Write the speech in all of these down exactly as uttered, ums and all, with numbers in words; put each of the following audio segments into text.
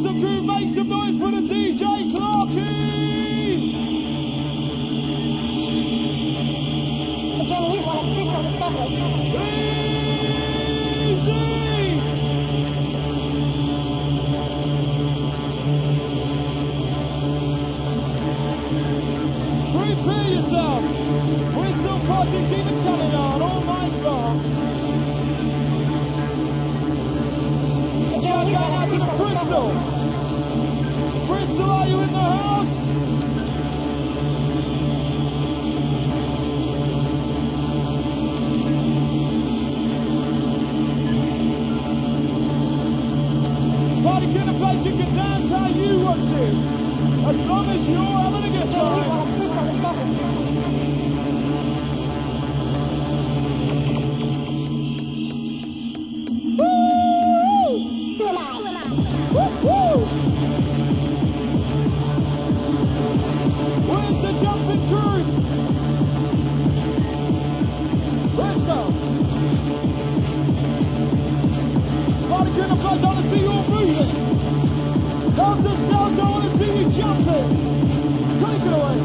Yes, the crew, make some noise for the D J Clarke E! Again, he's one of the first on Discovery. Easy! Prepare yourself! Whistle party, keep it coming on, all night long! Shout out to Bristol! Bristol, are you in the house? Party can play, you can dance how you want to! As long as you're having a good time! Where's the jumping crew? Let's go. Party in the place, I want to see you all moving. Helter Skelter, I want to see you jumping. Take it away.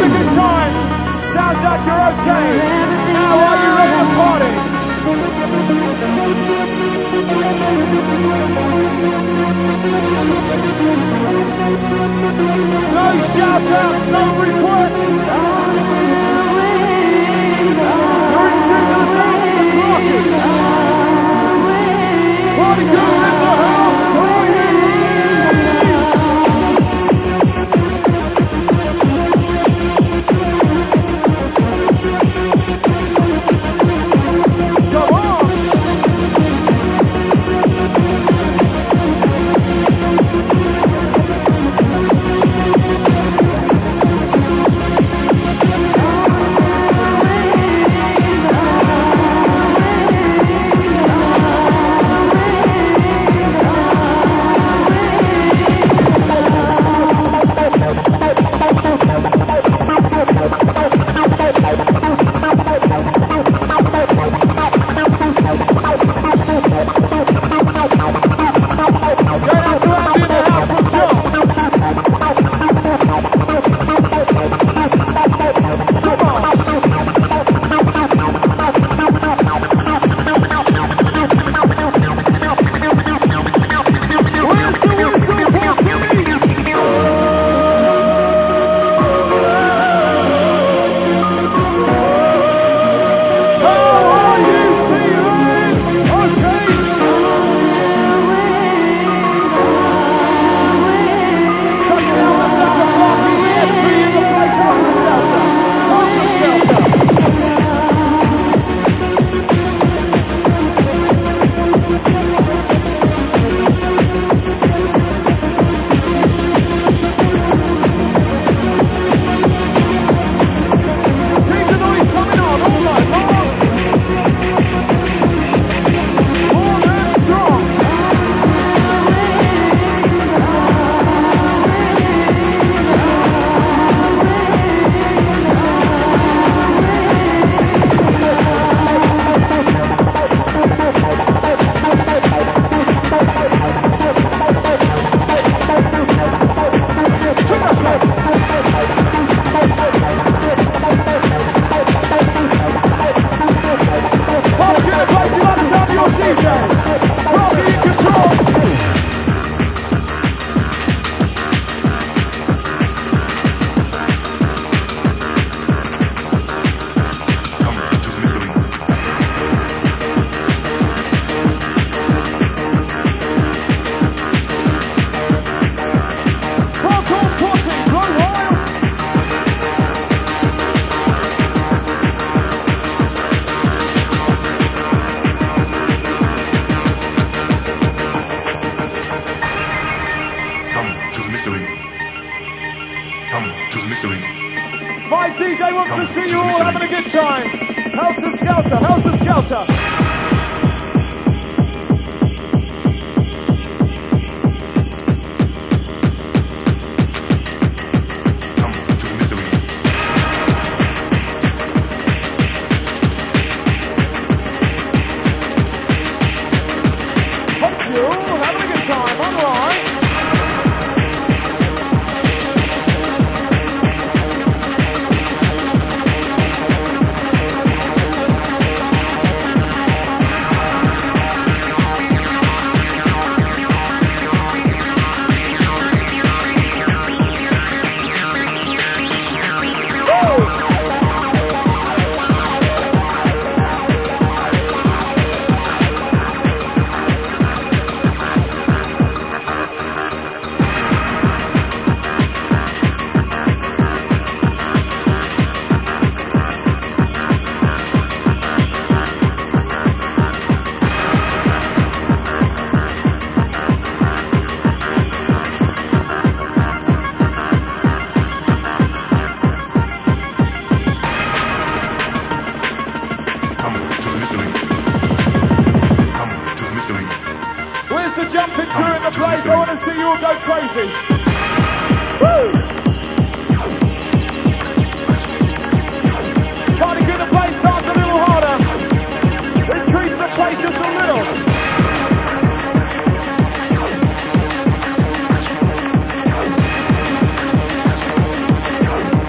having a good time. Sounds like you're okay. How are you at the party? No shout outs, no requests. You're in tune to the sound of the market. Party going in the house.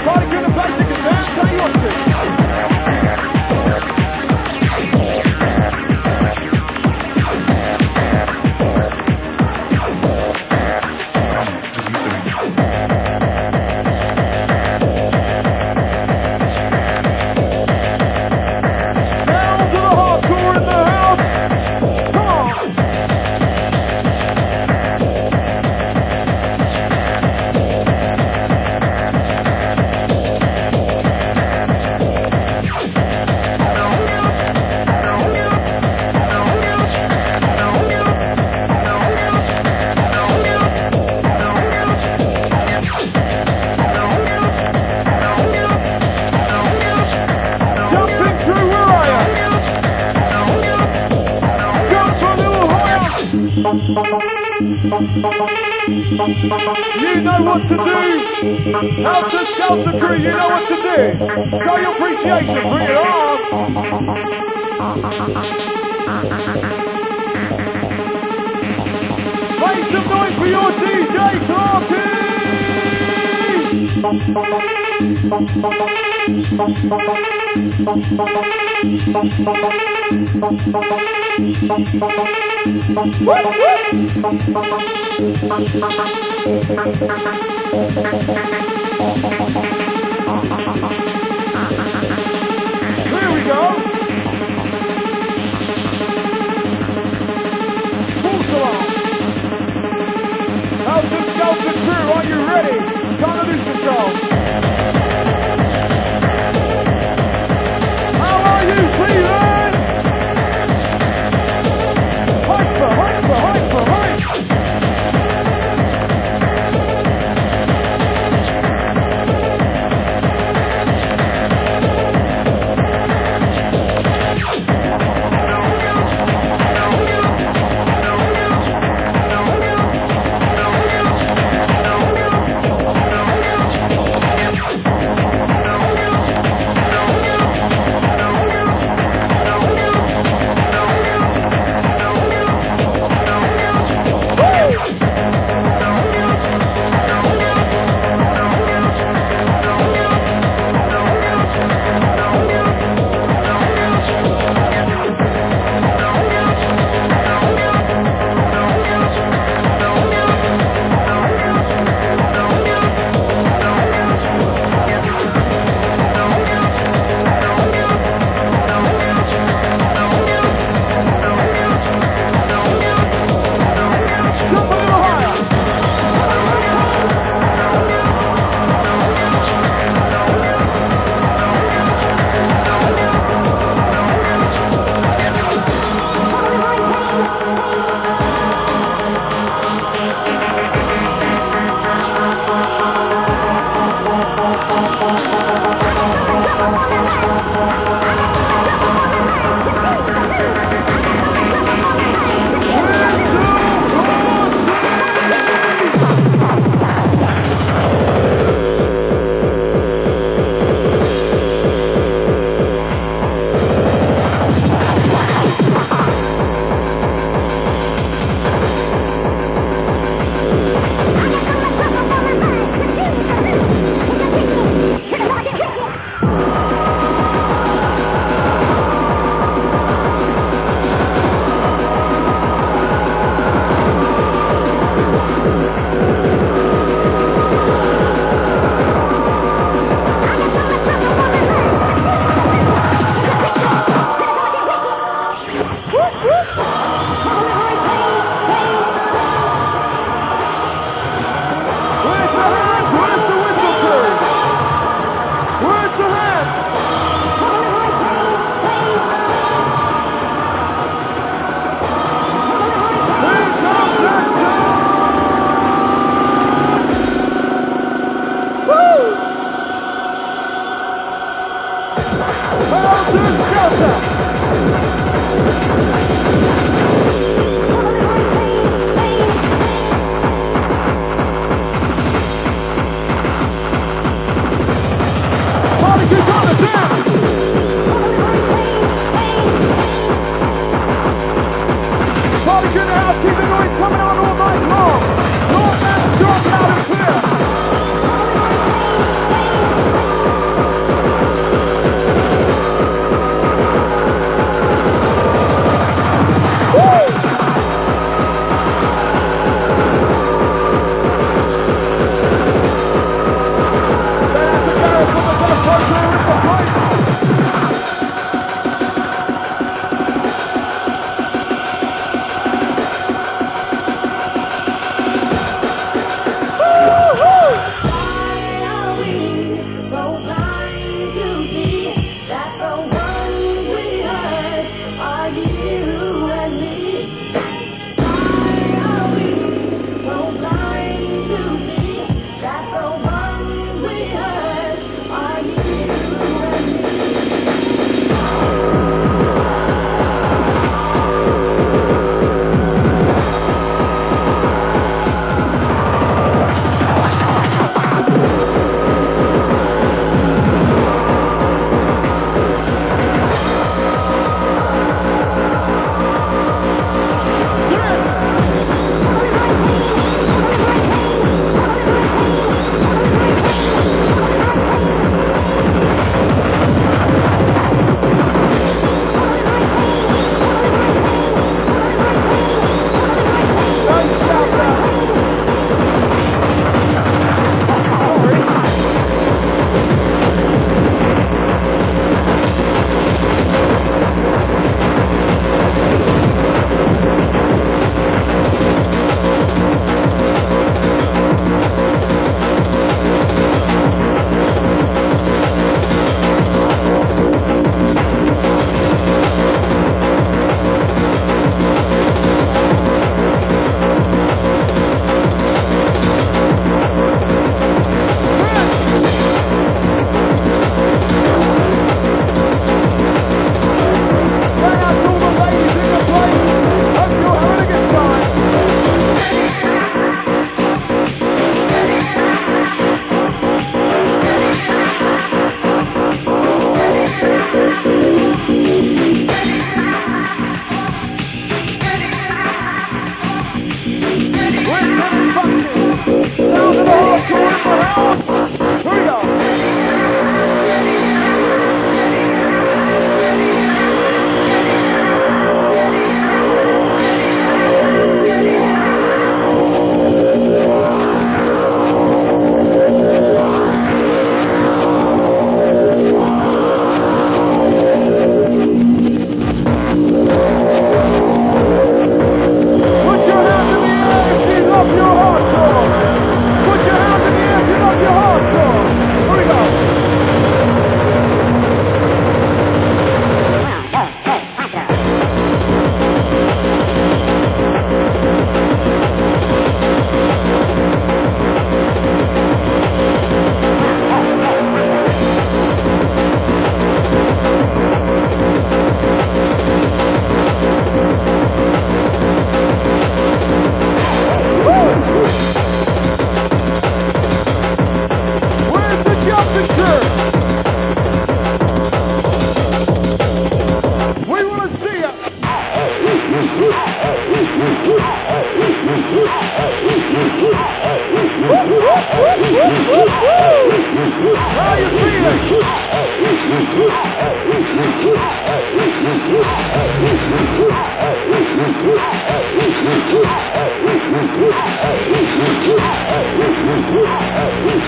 Party to the place. You know what to do. Helter Skelter crew, you know what to do. Show your appreciation, bring it on. Make some noise for your D J Clarke E. Here we go.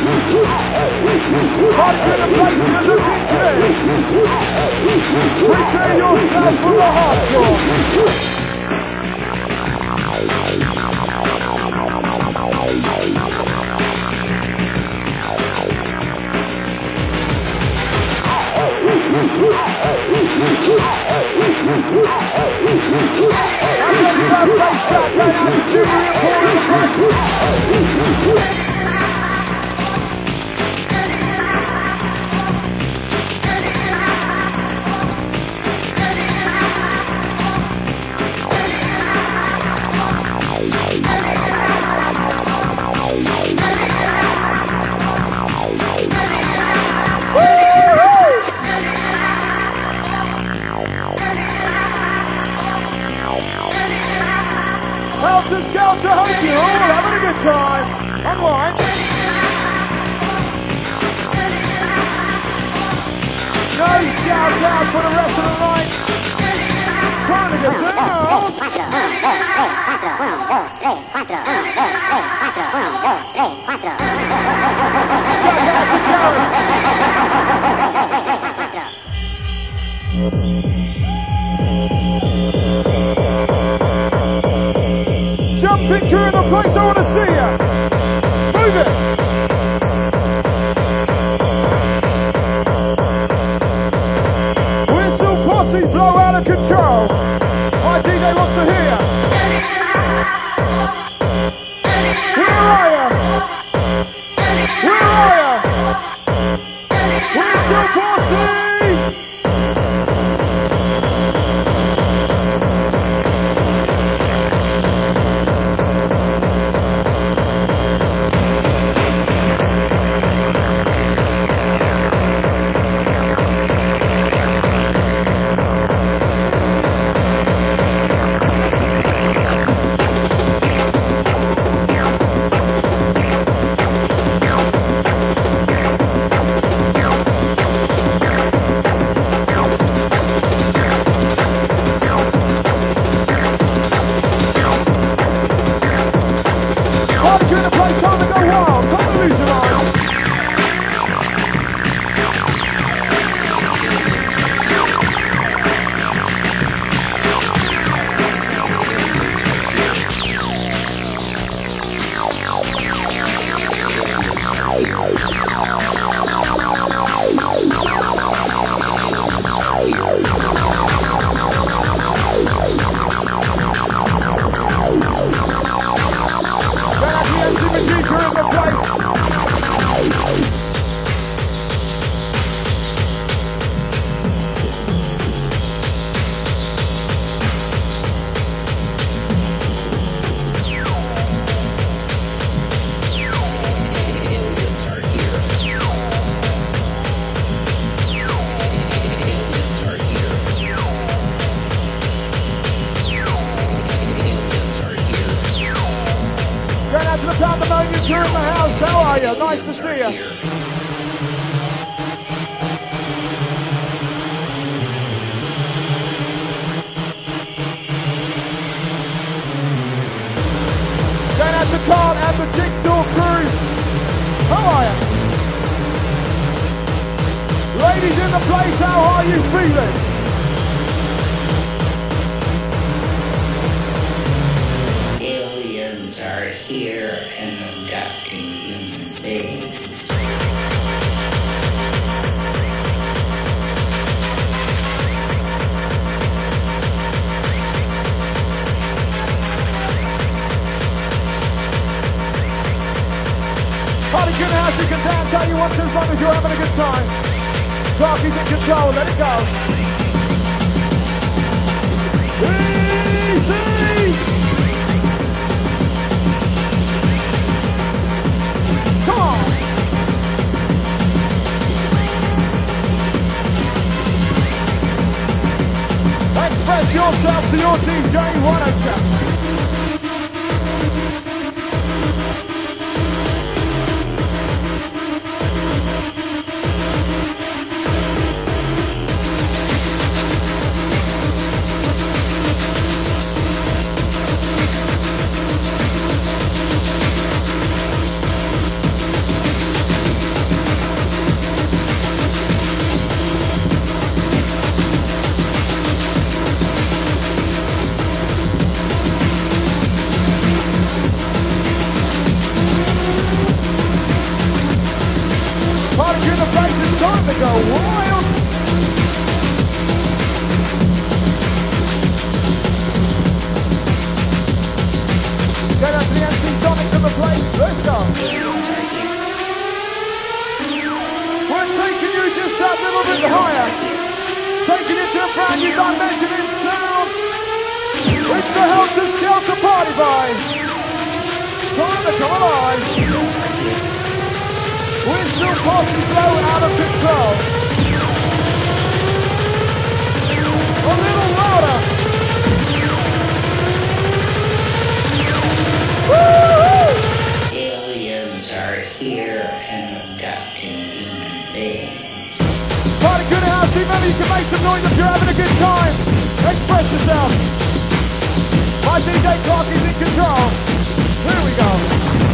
Prepare yourself for the hardcore. Helter Skelter, hope you're all having a good time. Unwind. No shout out for the rest of the night. Time to get down. Shout out to Gary. You're in the place, I want to see you. Move it. Whistle posse, blow out of control. My D J wants to hear you. Where are you? Where are you? Whistle posse. You're in the house, how are you? Nice to see you. Going out to Carl and the Jigsaw crew. How are you? Ladies in the place, how are you feeling? Aliens are here and abducting human beings. Party good house, you can dance how you want to as long as you're having a good time. Clarke E's in control, let it go. Easy! Come on! Express yourself to your D J, why don't you? little bit higher. Taking it to a brand new dimension in sound. It's the Helter Skelter Party Vibe. Time to come alive. We're still passing slow and out of control. A little louder. Woo-hoo! Aliens are here and abducting human beings. Party good house, remember you can make some noise if you're having a good time. Express yourself. My D J Clarke is in control. Here we go.